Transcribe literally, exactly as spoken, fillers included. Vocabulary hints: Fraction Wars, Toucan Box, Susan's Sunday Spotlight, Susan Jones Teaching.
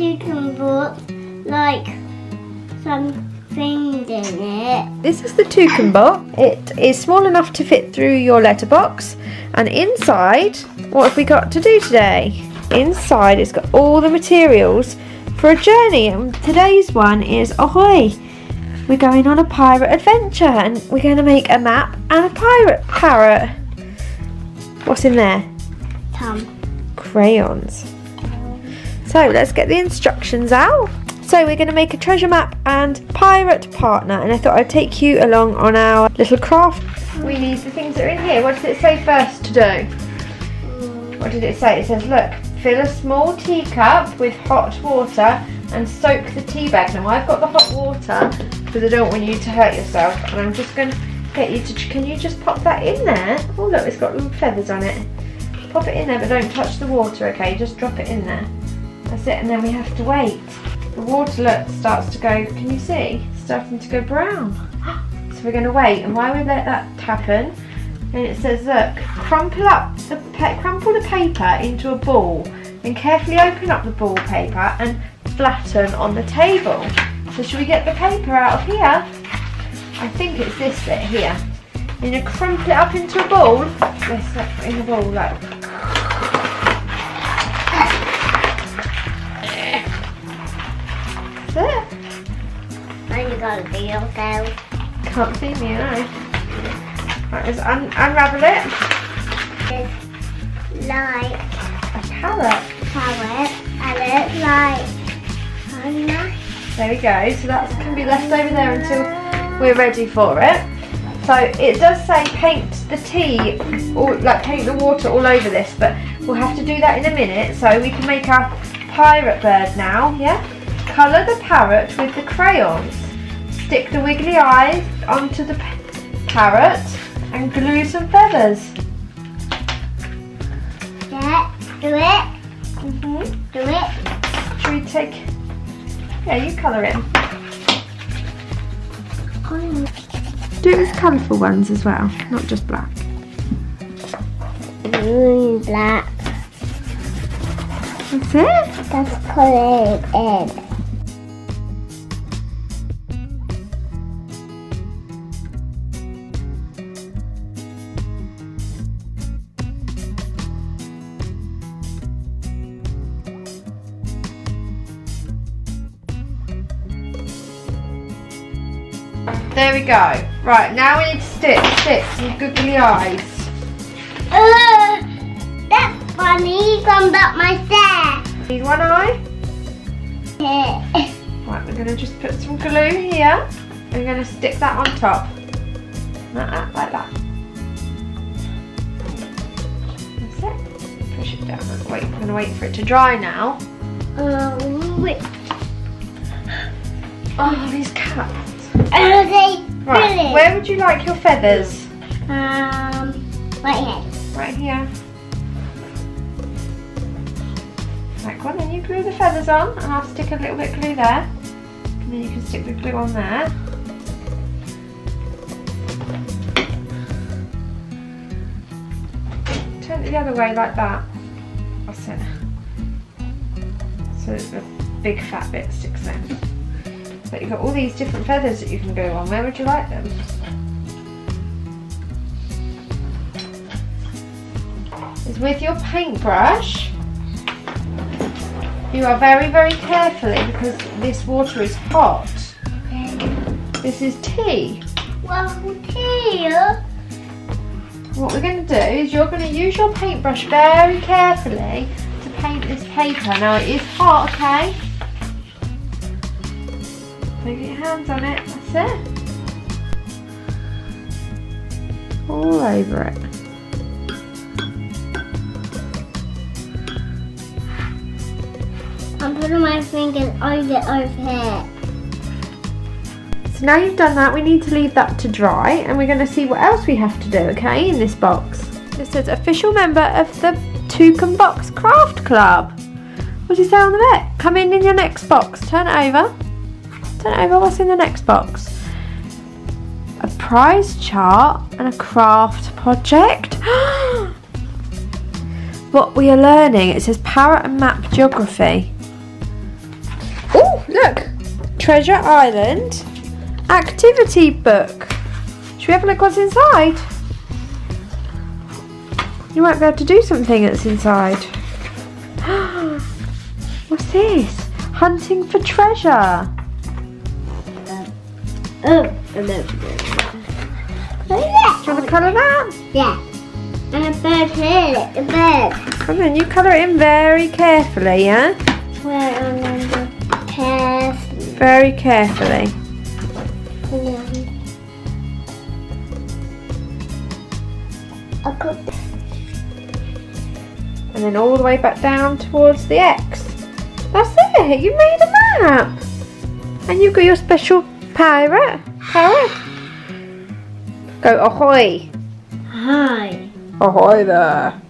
toucan box, like some things in it. This is the toucan box. It is small enough to fit through your letterbox, and inside, what have we got to do today? Inside it's got all the materials for a journey, and today's one is ahoy. We're going on a pirate adventure and we're going to make a map and a pirate parrot. What's in there? Some crayons. So let's get the instructions out. So we're going to make a treasure map and pirate partner, and I thought I'd take you along on our little craft. We need the things that are in here. What does it say first to do? What did it say? It says, look, fill a small teacup with hot water and soak the tea bag. Now I've got the hot water because I don't want you to hurt yourself, and I'm just going to get you to, can you just pop that in there? Oh look, it's got little feathers on it. Pop it in there, but don't touch the water, okay? Just drop it in there. That's it, and then we have to wait. The water, look, starts to go, can you see? It's starting to go brown. So we're going to wait, and while we let that happen, and it says, look, crumple up the crumple the paper into a ball, then carefully open up the ball paper and flatten on the table. So should we get the paper out of here? I think it's this bit here. You're going to crumple it up into a ball. Let's put it in a ball like. That's it. Mine got a deal though. Can't see me, no. Right, let's un unravel it. It's like a parrot. Parrot, and it's like a... There we go. So that can be left over there until we're ready for it. So it does say paint the tea, or like paint the water all over this, but we'll have to do that in a minute. So we can make our pirate bird now. Yeah. Colour the parrot with the crayons. Stick the wiggly eyes onto the parrot. And glue some feathers. Yeah, do it. Mm-hmm. Do it. Should we take... Yeah, you colour it. Oh. Do it with colourful ones as well, not just black. Mm, black. That's it? Just colour it in. There we go. Right, now we need to stick, stick some googly eyes. Uh, that's funny, you comes up my stare. Need one eye? Yeah. Right, we're going to just put some glue here. We're going to stick that on top. Like that, like that. That's it. Push it down. Wait, I'm going to wait for it to dry now. Oh, wait. Oh, these cats. Okay, right, where would you like your feathers? Um, right here. Right here. Like one, and you glue the feathers on, and I'll stick a little bit of glue there. And then you can stick the glue on there. Turn it the other way like that. That's it. So the big fat bit sticks in. But you've got all these different feathers that you can go on. Where would you like them? Is with your paintbrush, you are very, very carefully, because this water is hot. This is tea. Well, tea. What we're going to do is you're going to use your paintbrush very carefully to paint this paper. Now it is hot, okay? Don't get your hands on it, that's it. All over it. I'm putting my fingers over it over here. So now you've done that, we need to leave that to dry, and we're going to see what else we have to do, okay, in this box. This is official member of the Toucan Box Craft Club. What do you say on the back? Come in in your next box, turn it over. Turn it over, what's in the next box? A prize chart and a craft project. What we are learning, it says parrot and map geography. Treasure Island activity book. Should we have a look what's inside? You might be able to do something that's inside. What's this? Hunting for treasure. Oh, I know. Do you want to colour that? Yeah. And a bird here, a bird. And then you colour it in very carefully, yeah? Well, carefully. Very carefully. A cup. And then all the way back down towards the X. That's it, you made a map. And you've got your special Pirate, parrot. Go ahoy. Hi. Ahoy there.